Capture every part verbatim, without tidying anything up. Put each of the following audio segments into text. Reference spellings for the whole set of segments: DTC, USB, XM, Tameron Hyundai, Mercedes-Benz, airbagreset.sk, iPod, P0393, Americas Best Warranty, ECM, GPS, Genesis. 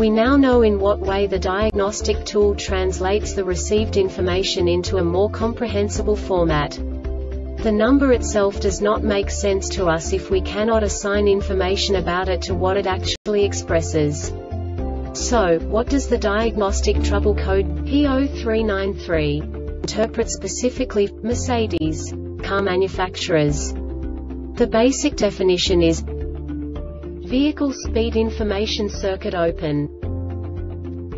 We now know in what way the diagnostic tool translates the received information into a more comprehensible format. The number itself does not make sense to us if we cannot assign information about it to what it actually expresses. So, what does the diagnostic trouble code P zero three nine three interpret specifically for Mercedes car manufacturers? The basic definition is vehicle speed information circuit open.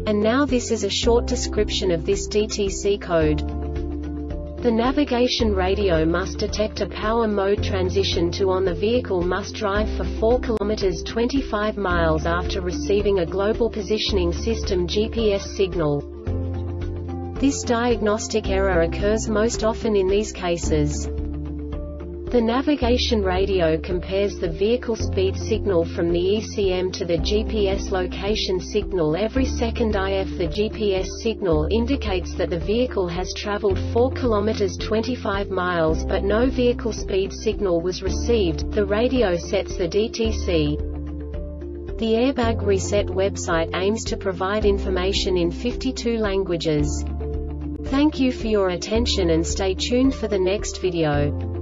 And now this is a short description of this D T C code. The navigation radio must detect a power mode transition to on. The vehicle must drive for four kilometers twenty-five miles after receiving a global positioning system G P S signal. This diagnostic error occurs most often in these cases. The navigation radio compares the vehicle speed signal from the E C M to the G P S location signal every second. If the G P S signal indicates that the vehicle has traveled four kilometers twenty-five miles but no vehicle speed signal was received, the radio sets the D T C. The Airbag Reset website aims to provide information in fifty-two languages. Thank you for your attention and stay tuned for the next video.